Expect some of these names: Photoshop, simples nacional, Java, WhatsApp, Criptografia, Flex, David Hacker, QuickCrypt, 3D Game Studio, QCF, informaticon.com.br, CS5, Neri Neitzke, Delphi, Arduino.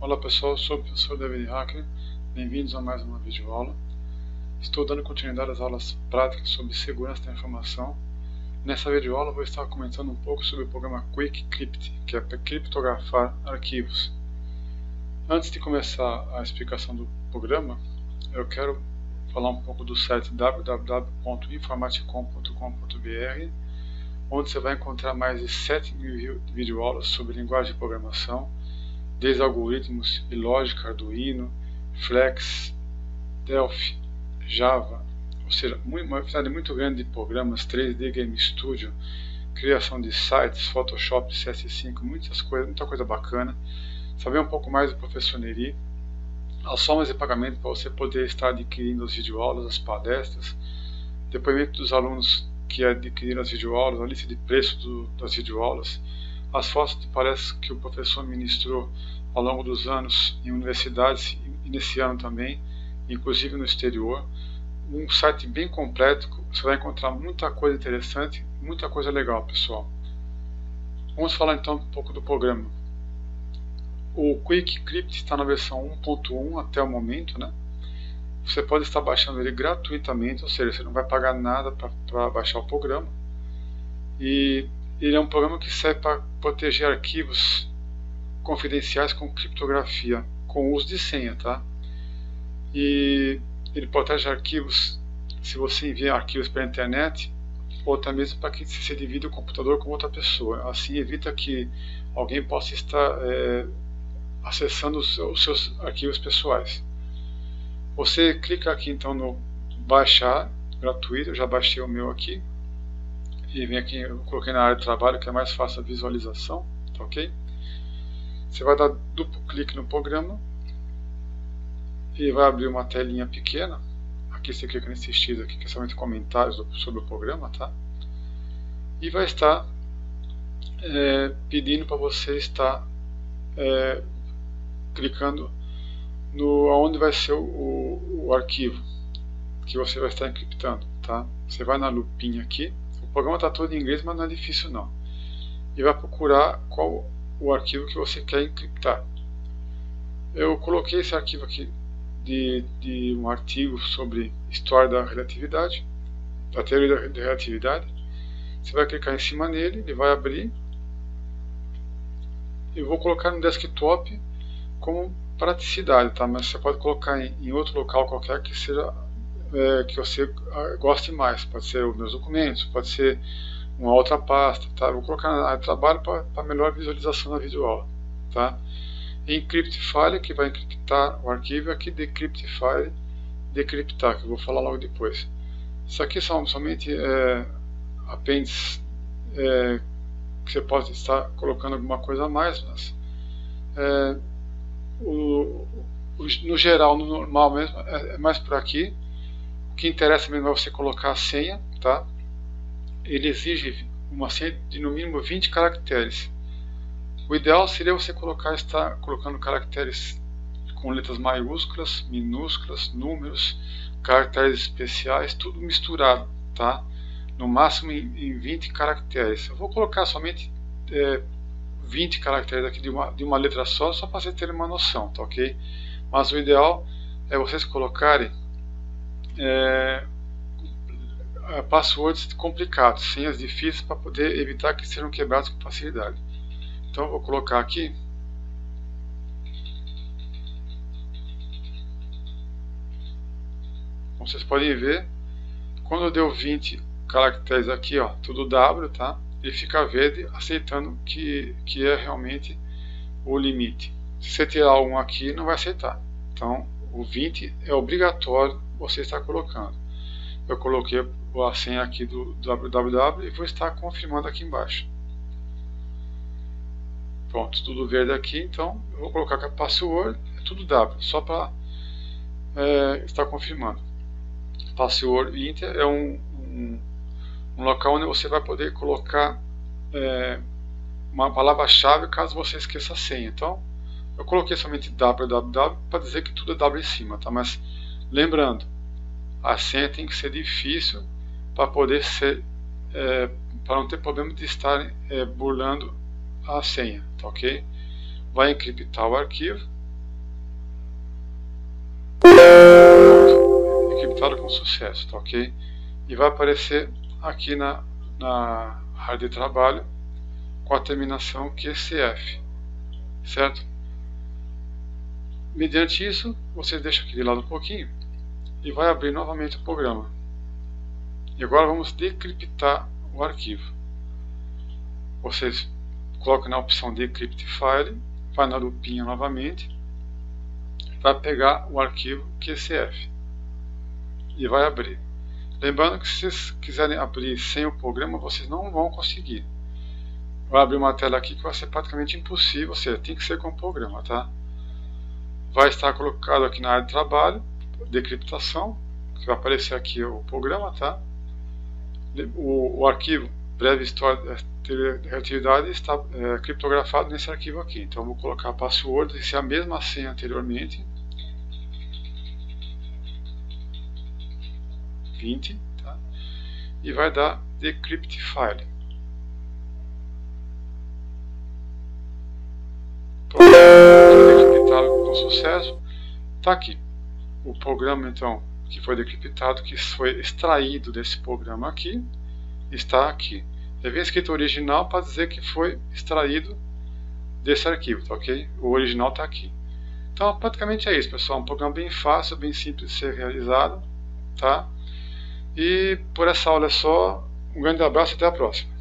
Olá pessoal, sou o professor David Hacker, bem-vindos a mais uma videoaula. Estou dando continuidade às aulas práticas sobre segurança da informação. Nessa videoaula vou estar comentando um pouco sobre o programa QuickCrypt, que é para criptografar arquivos. Antes de começar a explicação do programa, eu quero falar um pouco do site www.informaticon.com.br, onde você vai encontrar mais de 7.000 videoaulas sobre linguagem de programação, desde algoritmos e lógica, Arduino, Flex, Delphi, Java, ou seja, uma variedade muito grande de programas, 3D Game Studio, criação de sites, Photoshop, CS5, muita coisa bacana. Saber um pouco mais do professor Neri, as somas de pagamento para você poder estar adquirindo as videoaulas, as palestras, depoimento dos alunos que adquiriram as videoaulas, a lista de preço das videoaulas, as fotos de palestras que o professor ministrou ao longo dos anos em universidades e nesse ano também, inclusive no exterior. Um site bem completo, você vai encontrar muita coisa interessante, muita coisa legal, pessoal. Vamos falar então um pouco do programa. O QuickCrypt está na versão 1.1 até o momento, né? Você pode estar baixando ele gratuitamente, ou seja, você não vai pagar nada para baixar o programa. E ele é um programa que serve para proteger arquivos confidenciais com criptografia, com uso de senha, tá? E ele protege arquivos se você envia arquivos para a internet ou até mesmo para que se divida o computador com outra pessoa. Assim evita que alguém possa estar acessando os seus arquivos pessoais. Você clica aqui então no baixar gratuito, eu já baixei o meu aqui e vem aqui, eu coloquei na área de trabalho que é mais fácil a visualização, tá ok? Você vai dar duplo clique no programa e vai abrir uma telinha pequena. Aqui você clica nesse X aqui que é somente comentários sobre o programa, tá? E vai estar pedindo para você estar clicando no aonde vai ser o arquivo que você vai estar encriptando, tá? Você vai na lupinha aqui, o programa está todo em inglês, mas não é difícil não, e vai procurar qual o arquivo que você quer encriptar. Eu coloquei esse arquivo aqui de um artigo sobre história da relatividade, da teoria da relatividade. Você vai clicar em cima nele, ele vai abrir. Eu vou colocar no desktop como praticidade, tá? Mas você pode colocar em outro local qualquer que seja que você goste mais. Pode ser os meus documentos, pode ser uma outra pasta, tá? Eu vou colocar na área de trabalho para melhor visualização da videoaula, tá? Encrypt file, que vai encriptar o arquivo, aqui decrypt file, decriptar, que eu vou falar logo depois. Isso aqui são somente apêndices que você pode estar colocando alguma coisa a mais, mas no geral, no normal mesmo, é mais por aqui. O que interessa mesmo é você colocar a senha, tá? Ele exige uma senha de no mínimo 20 caracteres. O ideal seria você estar colocando caracteres com letras maiúsculas, minúsculas, números, caracteres especiais, tudo misturado, tá? No máximo em 20 caracteres. Eu vou colocar somente 20 caracteres aqui de uma letra só para você ter uma noção, tá ok? Mas o ideal é vocês colocarem passwords complicados, senhas difíceis, para poder evitar que sejam quebrados com facilidade. Então eu vou colocar aqui como vocês podem ver, quando deu 20 caracteres aqui, ó, tudo W, tá? Ele fica verde, aceitando que é realmente o limite. Se você tirar um aqui, não vai aceitar. Então o 20 é obrigatório você estar colocando. Eu coloquei a senha aqui do www e vou estar confirmando aqui embaixo. Pronto, tudo verde aqui, então eu vou colocar que a password é tudo W, só para estar confirmando. Password Inter é um local onde você vai poder colocar uma palavra-chave caso você esqueça a senha. Então eu coloquei somente www para dizer que tudo é W em cima, tá? Mas lembrando, a senha tem que ser difícil para poder ser, para não ter problema de estar burlando a senha, tá ok? Vai encriptar o arquivo, arquitetado com sucesso, tá ok? E vai aparecer aqui na área de trabalho com a terminação QCF, certo? Mediante isso, você deixa aqui de lado um pouquinho e vai abrir novamente o programa. E agora vamos decriptar o arquivo. Vocês colocam na opção Decrypt File, vai na lupinha novamente, vai pegar o arquivo QCF e vai abrir. Lembrando que se vocês quiserem abrir sem o programa, vocês não vão conseguir. Vai abrir uma tela aqui que vai ser praticamente impossível, ou seja, tem que ser com o programa, tá? Vai estar colocado aqui na área de trabalho, decriptação, que vai aparecer aqui o programa, tá? O arquivo, breve história de atividade, está criptografado nesse arquivo aqui. Então eu vou colocar a password, isso é a mesma senha anteriormente. 20, tá? E vai dar decrypt file. Sucesso, está aqui o programa, então, que foi decriptado, que foi extraído desse programa aqui, está aqui. Já vem escrito original para dizer que foi extraído desse arquivo, tá ok? O original está aqui. Então, praticamente é isso, pessoal. Um programa bem fácil, bem simples de ser realizado, tá? E por essa aula é só. Um grande abraço e até a próxima.